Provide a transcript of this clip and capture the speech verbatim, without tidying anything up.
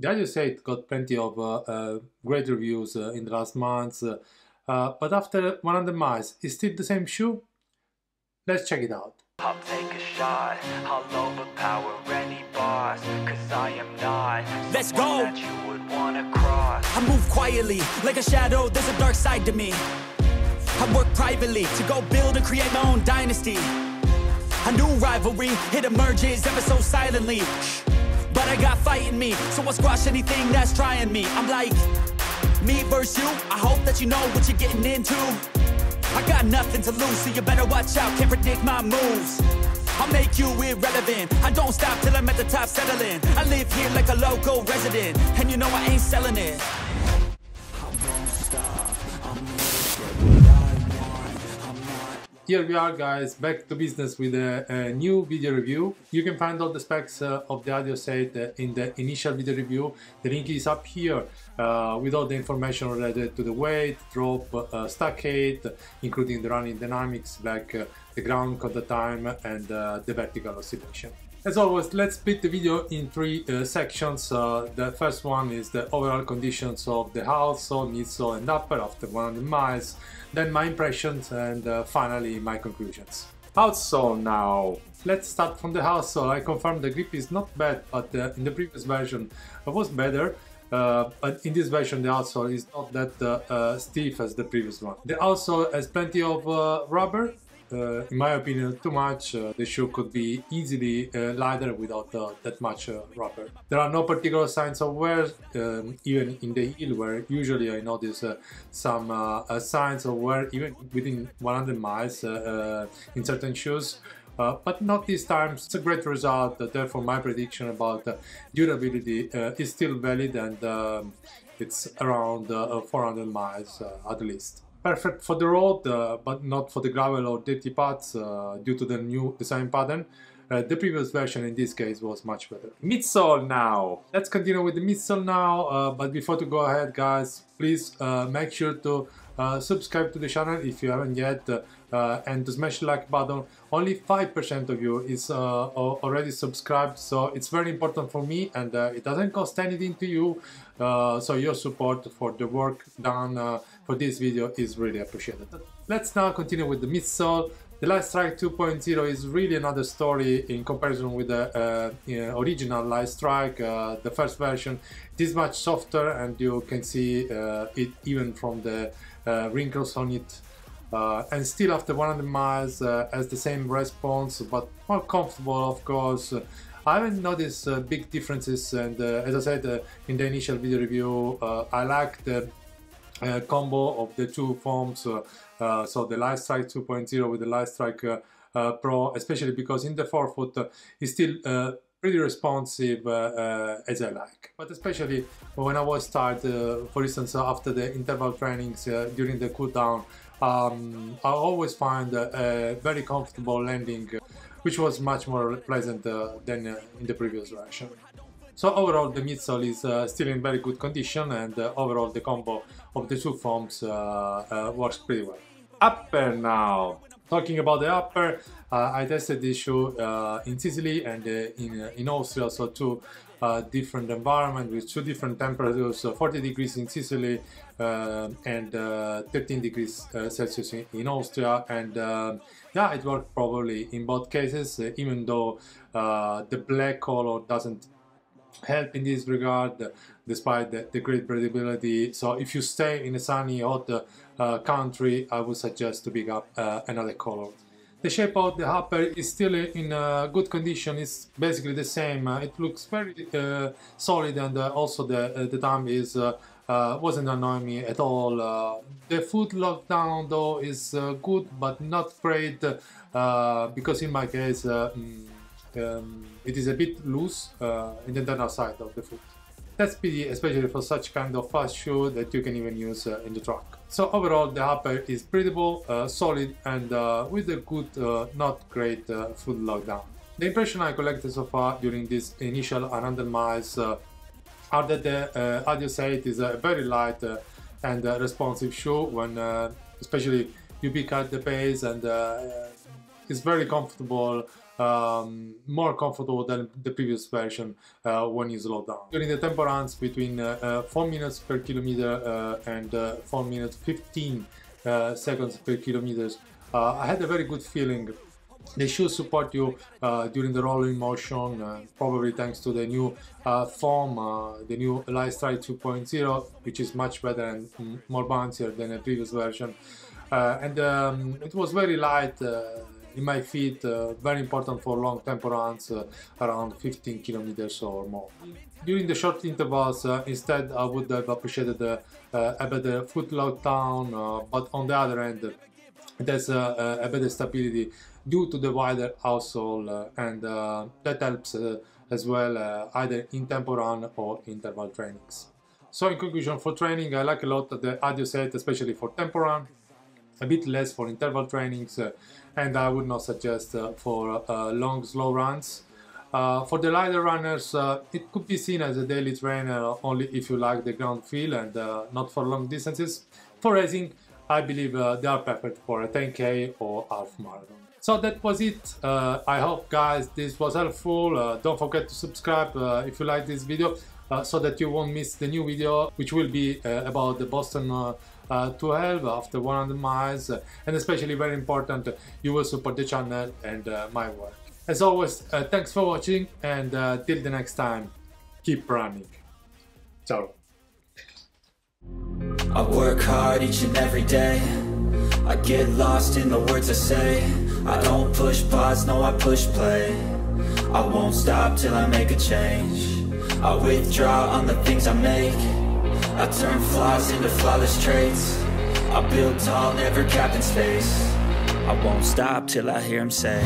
The Adios eight got plenty of uh, uh, great reviews uh, in the last months, uh, uh, but after one hundred miles, is still the same shoe? Let's check it out. I'll take a shot, I'll overpower any boss, cause I am not let's go that you would wanna cross. I move quietly, like a shadow, there's a dark side to me. I work privately, to go build and create my own dynasty. A new rivalry, it emerges ever so silently. But I got fight in me, so I'll squash anything that's trying me. I'm like, me versus you, I hope that you know what you're getting into. I got nothing to lose, so you better watch out, can't predict my moves. I'll make you irrelevant, I don't stop till I'm at the top settling. I live here like a local resident, and you know I ain't selling it. Here we are, guys, back to business with a, a new video review. You can find all the specs uh, of the Adios eight uh, in the initial video review. The link is up here uh, with all the information related to the weight, drop, uh, stack height, including the running dynamics like uh, the ground contact time and uh, the vertical oscillation. As always, let's split the video in three uh, sections. Uh, the first one is the overall conditions of the outsole, midsole and upper after one hundred miles. Then my impressions and uh, finally my conclusions. Outsole now. Let's start from the outsole. I confirm the grip is not bad, but uh, in the previous version it was better. Uh, but in this version the outsole is not that uh, uh, stiff as the previous one. The outsole has plenty of uh, rubber. Uh, in my opinion, too much. Uh, the shoe could be easily uh, lighter without uh, that much uh, rubber. There are no particular signs of wear, um, even in the heel, where usually I notice uh, some uh, uh, signs of wear even within one hundred miles uh, uh, in certain shoes. Uh, but not this time. It's a great result. Uh, therefore, my prediction about uh, durability uh, is still valid, and um, it's around uh, four hundred miles uh, at least. Perfect for the road, uh, but not for the gravel or dirty paths uh, due to the new design pattern. Uh, the previous version in this case was much better. Midsole now! Let's continue with the midsole now, uh, but before to go ahead, guys, please uh, make sure to uh, subscribe to the channel if you haven't yet uh, uh, and to smash the like button. Only five percent of you is uh, already subscribed, so it's very important for me, and uh, it doesn't cost anything to you, uh, so your support for the work done uh, for this video is really appreciated. Let's now continue with the midsole. The Lightstrike two point oh is really another story in comparison with the uh, uh, original Lightstrike, uh, the first version. It is much softer, and you can see uh, it even from the uh, wrinkles on it. Uh, and still after one hundred miles uh, has the same response, but more comfortable, of course. I haven't noticed uh, big differences, and uh, as I said uh, in the initial video review, uh, I like the Uh, combo of the two forms, uh, uh, so the Lightstrike two point oh with the Lightstrike uh, uh, Pro, especially because in the forefoot uh, is still uh, pretty responsive uh, uh, as I like. But especially when I was tired, uh, for instance, after the interval trainings uh, during the cool down, um, I always find a very comfortable landing, which was much more pleasant uh, than uh, in the previous version. So overall the midsole is uh, still in very good condition, and uh, overall the combo of the two forms uh, uh, works pretty well. Upper now! Talking about the upper, uh, I tested this shoe uh, in Sicily and uh, in, uh, in Austria, so two uh, different environments with two different temperatures, so forty degrees in Sicily uh, and uh, thirteen degrees uh, Celsius in, in Austria, and uh, yeah, it worked probably in both cases, uh, even though uh, the black color doesn't help in this regard, despite the, the great breathability. So if you stay in a sunny, hot uh, country, I would suggest to pick up uh, another color. The shape of the upper is still in uh, good condition. It's basically the same. Uh, it looks very uh, solid, and uh, also the uh, the thumb is uh, uh, wasn't annoying me at all. Uh, the foot lockdown though is uh, good, but not great, uh, because in my case. Uh, mm, Um, it is a bit loose uh, in the internal side of the foot. That's pity, especially for such kind of fast shoe that you can even use uh, in the track. So overall the upper is breathable, uh, solid, and uh, with a good, uh, not great uh, foot lockdown. The impression I collected so far during this initial one hundred miles uh, are that the uh, Adios eight is a very light uh, and uh, responsive shoe when uh, especially you pick up the pace, and uh, it's very comfortable um, more comfortable than the previous version uh, when you slow down. During the tempo runs between uh, uh, four minutes per kilometer uh, and uh, four minutes fifteen uh, seconds per kilometer, uh, I had a very good feeling. The shoes support you uh, during the rolling motion, uh, probably thanks to the new uh, foam, uh, the new Lightstrike two point oh, which is much better and mm, more bouncier than the previous version. Uh, and um, it was very light uh, in my feet, uh, very important for long tempo runs, uh, around fifteen kilometers or more. During the short intervals, uh, instead, I would have appreciated uh, uh, a better foot lockdown, uh, but on the other end, there's uh, a better stability due to the wider outsole, uh, and uh, that helps uh, as well, uh, either in tempo run or interval trainings. So in conclusion, for training, I like a lot the Adios eight, especially for tempo run, a bit less for interval trainings, uh, and I would not suggest uh, for uh, long, slow runs. Uh, for the lighter runners, uh, it could be seen as a daily trainer only if you like the ground feel and uh, not for long distances. For racing, I believe uh, they are perfect for a ten K or half marathon. So that was it. Uh, I hope, guys, this was helpful. Uh, don't forget to subscribe uh, if you like this video, uh, so that you won't miss the new video, which will be uh, about the Boston uh, uh, twelve after one hundred miles. Uh, and especially very important, you will support the channel and uh, my work. As always, uh, thanks for watching, and uh, till the next time, keep running. Ciao. I work hard each and every day. I get lost in the words I say. I don't push pause, no I push play. I won't stop till I make a change. I withdraw on the things I make. I turn flaws into flawless traits. I build tall, never capped in space. I won't stop till I hear him say.